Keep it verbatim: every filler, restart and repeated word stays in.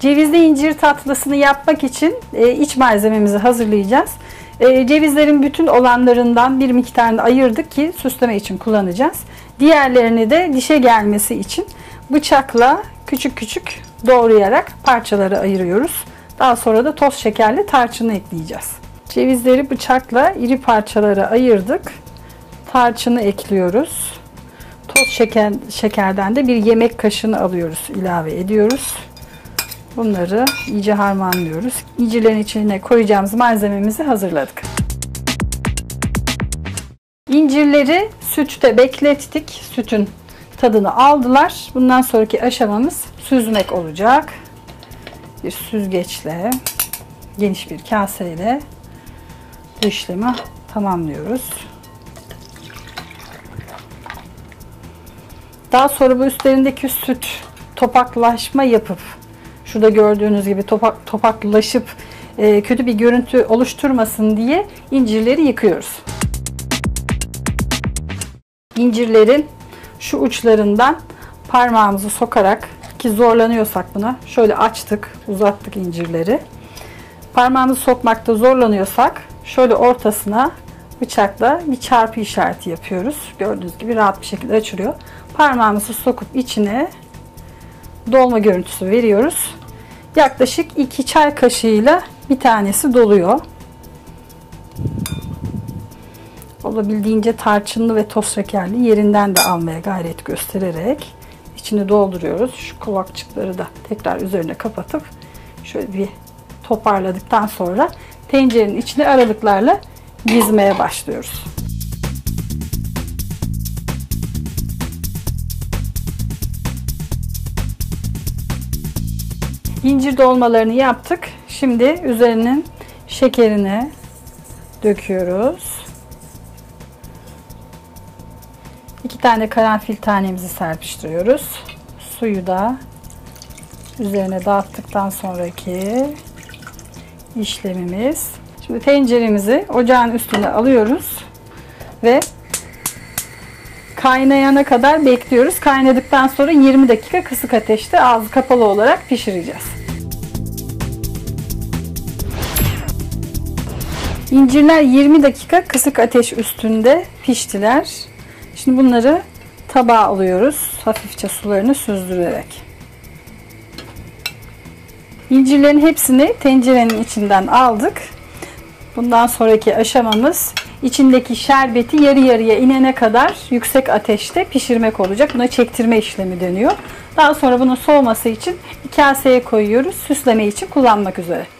Cevizli incir tatlısını yapmak için iç malzememizi hazırlayacağız. Cevizlerin bütün olanlarından bir miktarını ayırdık ki süsleme için kullanacağız. Diğerlerini de dişe gelmesi için bıçakla küçük küçük doğrayarak parçalara ayırıyoruz. Daha sonra da toz şekerle tarçını ekleyeceğiz. Cevizleri bıçakla iri parçalara ayırdık. Tarçını ekliyoruz. Toz şeker, şekerden de bir yemek kaşığını alıyoruz, ilave ediyoruz. Bunları iyice harmanlıyoruz. İncirlerin içine koyacağımız malzememizi hazırladık. İncirleri sütte beklettik. Sütün tadını aldılar. Bundan sonraki aşamamız süzmek olacak. Bir süzgeçle, geniş bir kaseyle bu işlemi tamamlıyoruz. Daha sonra bu üstlerindeki süt topaklaşma yapıp, şurada gördüğünüz gibi topak, topaklaşıp e, kötü bir görüntü oluşturmasın diye incirleri yıkıyoruz. İncirlerin şu uçlarından parmağımızı sokarak, ki zorlanıyorsak buna şöyle açtık, uzattık incirleri. Parmağımızı sokmakta zorlanıyorsak şöyle ortasına bıçakla bir çarpı işareti yapıyoruz. Gördüğünüz gibi rahat bir şekilde açılıyor. Parmağımızı sokup içine dolma görüntüsü veriyoruz. Yaklaşık iki çay kaşığıyla bir tanesi doluyor. Olabildiğince tarçınlı ve toz şekerli yerinden de almaya gayret göstererek içini dolduruyoruz. Şu kulakçıkları da tekrar üzerine kapatıp şöyle bir toparladıktan sonra tencerenin içine aralıklarla dizmeye başlıyoruz. İncir dolmalarını yaptık. Şimdi üzerinin şekerini döküyoruz. İki tane karanfil tanemizi serpiştiriyoruz. Suyu da üzerine dağıttıktan sonraki işlemimiz. Şimdi tenceremizi ocağın üstüne alıyoruz ve kaynayana kadar bekliyoruz. Kaynadıktan sonra yirmi dakika kısık ateşte ağzı kapalı olarak pişireceğiz. İncirler yirmi dakika kısık ateş üstünde piştiler. Şimdi bunları tabağa alıyoruz. Hafifçe sularını süzdürerek. İncirlerin hepsini tencerenin içinden aldık. Bundan sonraki aşamamız içindeki şerbeti yarı yarıya inene kadar yüksek ateşte pişirmek olacak. Buna çektirme işlemi deniyor. Daha sonra bunun soğuması için bir kaseye koyuyoruz. Süsleme için kullanmak üzere.